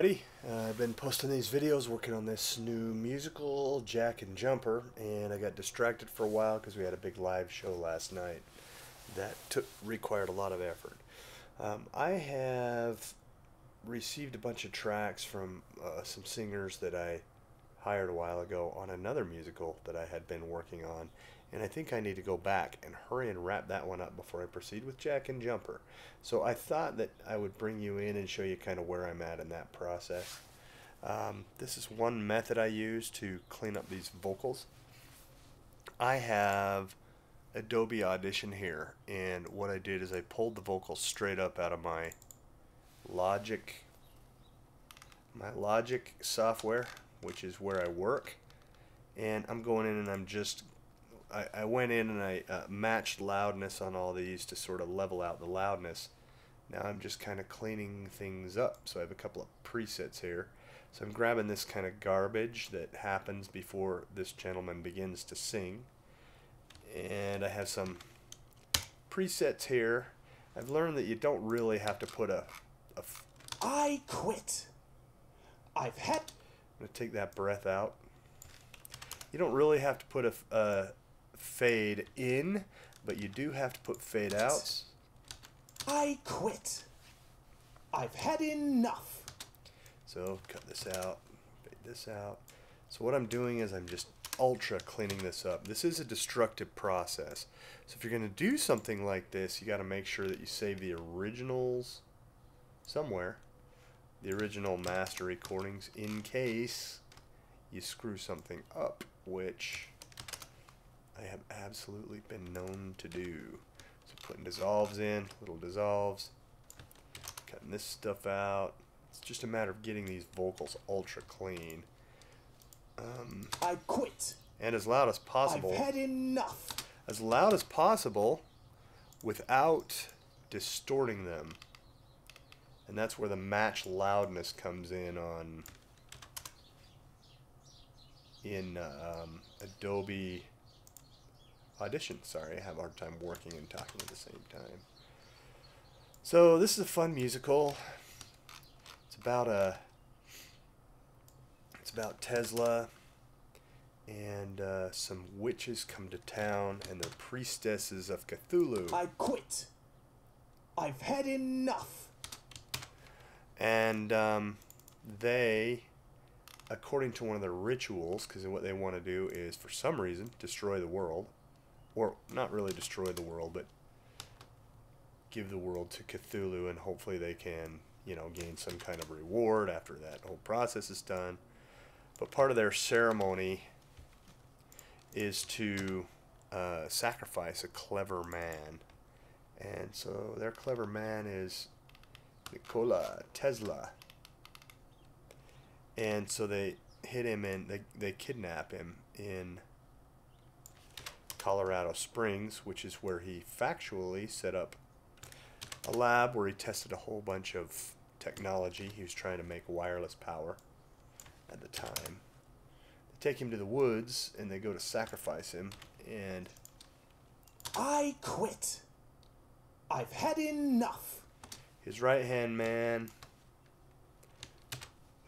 I've been posting these videos, working on this new musical, Jack and Jumper, and I got distracted for a while because we had a big live show last night that required a lot of effort. I have received a bunch of tracks from some singers that I hired a while ago on another musical that I had been working on, and I think I need to go back and hurry and wrap that one up before I proceed with Jack and Jumper. So I thought that I would bring you in and show you kind of where I'm at in that process. This is one method I use to clean up these vocals. I have Adobe Audition here, and what I did is I pulled the vocals straight up out of my Logic software, which is where I work, and I'm going in and I went in and I matched loudness on all these to sort of level out the loudness. Now I'm just kind of cleaning things up. So I have a couple of presets here. So I'm grabbing this kind of garbage that happens before this gentleman begins to sing. And I have some presets here. I've learned that you don't really have to put I quit. I'm going to take that breath out. You don't really have to put a fade in, but you do have to put fade outs. I quit. I've had enough. So cut this out, fade this out. So what I'm doing is I'm just ultra cleaning this up. This is a destructive process. So if you're going to do something like this, you got to make sure that you save the originals somewhere, the original master recordings, in case you screw something up, which I have absolutely been known to do. So putting dissolves in, little dissolves, cutting this stuff out. It's just a matter of getting these vocals ultra clean. I quit. And as loud as possible. I've had enough. As loud as possible without distorting them. And that's where the match loudness comes in on Adobe Audition. Sorry, I have a hard time working and talking at the same time. So this is a fun musical. It's about Tesla and some witches come to town, and they're priestesses of Cthulhu. I quit. I've had enough. And they, according to one of their rituals, because what they want to do is, for some reason, destroy the world. Or not really destroy the world, but give the world to Cthulhu, and hopefully they can, you know, gain some kind of reward after that whole process is done. But part of their ceremony is to sacrifice a clever man. And so their clever man is Nikola Tesla. And so they hit him, and they kidnap him in Colorado Springs, which is where he factually set up a lab where he tested a whole bunch of technology. He was trying to make wireless power at the time. They take him to the woods, and they go to sacrifice him, and I quit. I've had enough. His right-hand man,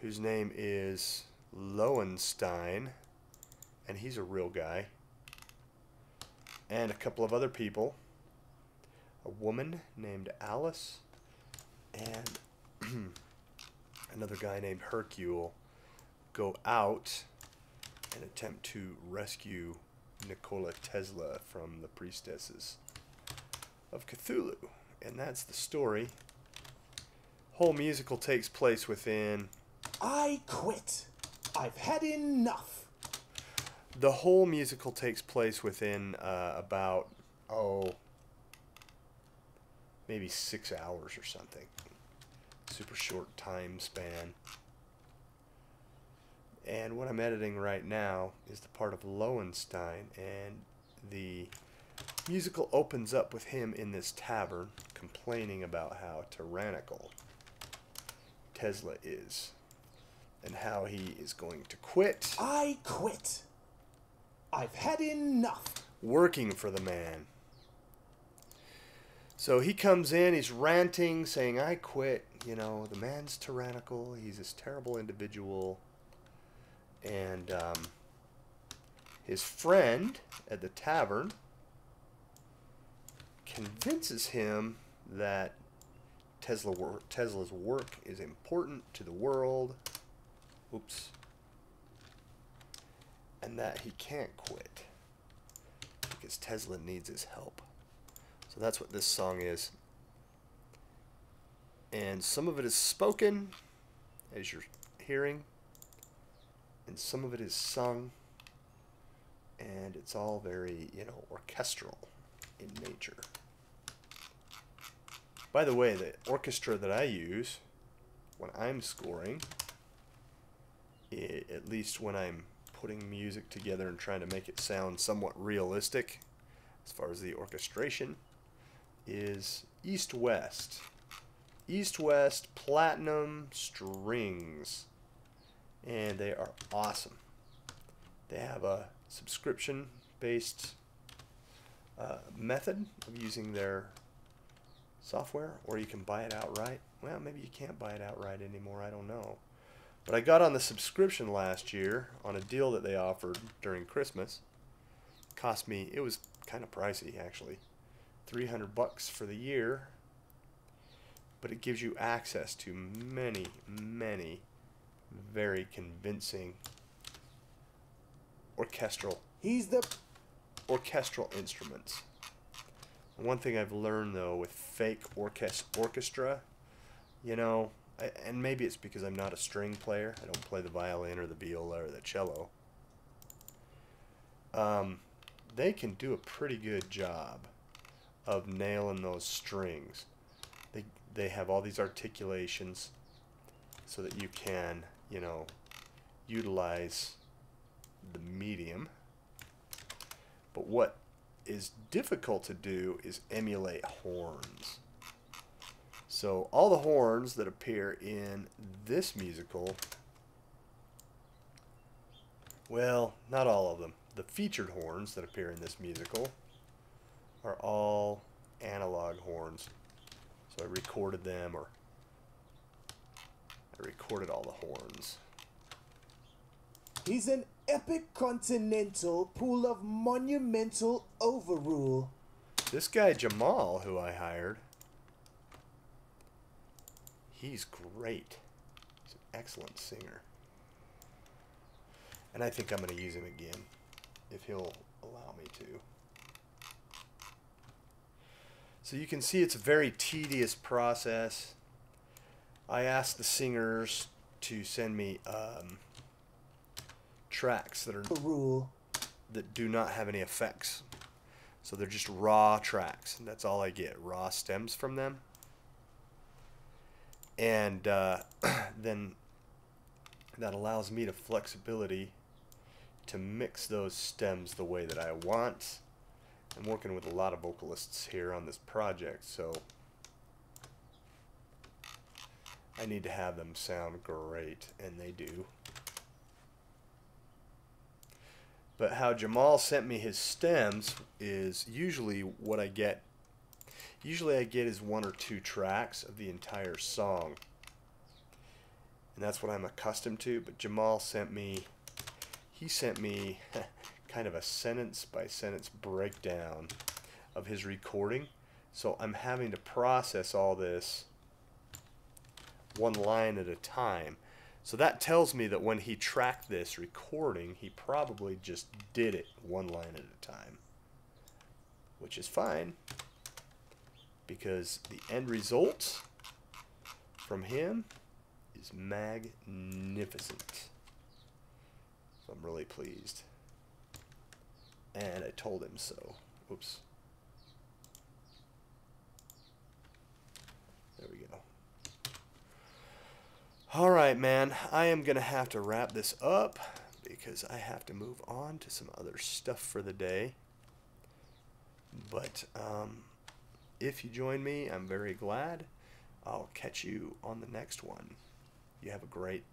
whose name is Lowenstein, and he's a real guy, and a couple of other people, a woman named Alice, and another guy named Hercule, go out and attempt to rescue Nikola Tesla from the priestesses of Cthulhu. And that's the story. Whole musical takes place within I quit. I've had enough. The whole musical takes place within about, maybe 6 hours or something. Super short time span. And what I'm editing right now is the part of Lowenstein, and the musical opens up with him in this tavern complaining about how tyrannical Tesla is, and how he is going to quit. I quit. I've had enough. Working for the man. So he comes in, he's ranting, saying, I quit. you know, the man's tyrannical, he's this terrible individual, and his friend at the tavern convinces him that Tesla's work is important to the world, oops, and that he can't quit because Tesla needs his help. So that's what this song is. And some of it is spoken, as you're hearing, and some of it is sung, and it's all very, you know, orchestral in nature. By the way, the orchestra that I use when I'm scoring, at least when I'm putting music together and trying to make it sound somewhat realistic as far as the orchestration, is East West. East West Platinum Strings, and they are awesome. They have a subscription based method of using their software, or you can buy it outright. Well, maybe you can't buy it outright anymore, I don't know. But I got on the subscription last year on a deal that they offered during Christmas. It cost me, it was kind of pricey actually, $300 for the year. But it gives you access to many, many very convincing orchestral. He's the orchestral instruments. One thing I've learned though with fake orchestra, you know, and maybe it's because I'm not a string player. I don't play the violin or the viola or the cello. They can do a pretty good job of nailing those strings. They have all these articulations so that you can, you know, utilize the medium. But what is difficult to do is emulate horns. So all the horns that appear in this musical, well, not all of them. The featured horns that appear in this musical are all analog horns. So I recorded them, or I recorded all the horns. He's an epic continental pool of monumental overrule. This guy Jamal, who I hired, he's great. He's an excellent singer. And I think I'm going to use him again, if he'll allow me to. So you can see it's a very tedious process. I asked the singers to send me tracks that do not have any effects. So they're just raw tracks, and that's all I get, raw stems from them. And then that allows me the flexibility to mix those stems the way that I want. I'm working with a lot of vocalists here on this project, so I need to have them sound great, and they do. But how Jamal sent me his stems is usually what I get. Usually I get is one or two tracks of the entire song, and that's what I'm accustomed to. But Jamal sent me, he sent me kind of a sentence-by-sentence breakdown of his recording, so I'm having to process all this one line at a time. So that tells me that when he tracked this recording, he probably just did it one line at a time, which is fine, because the end result from him is magnificent. So I'm really pleased. And I told him so. Oops. There we go. All right, man. I am going to have to wrap this up because I have to move on to some other stuff for the day. But if you join me, I'm very glad. I'll catch you on the next one. You have a great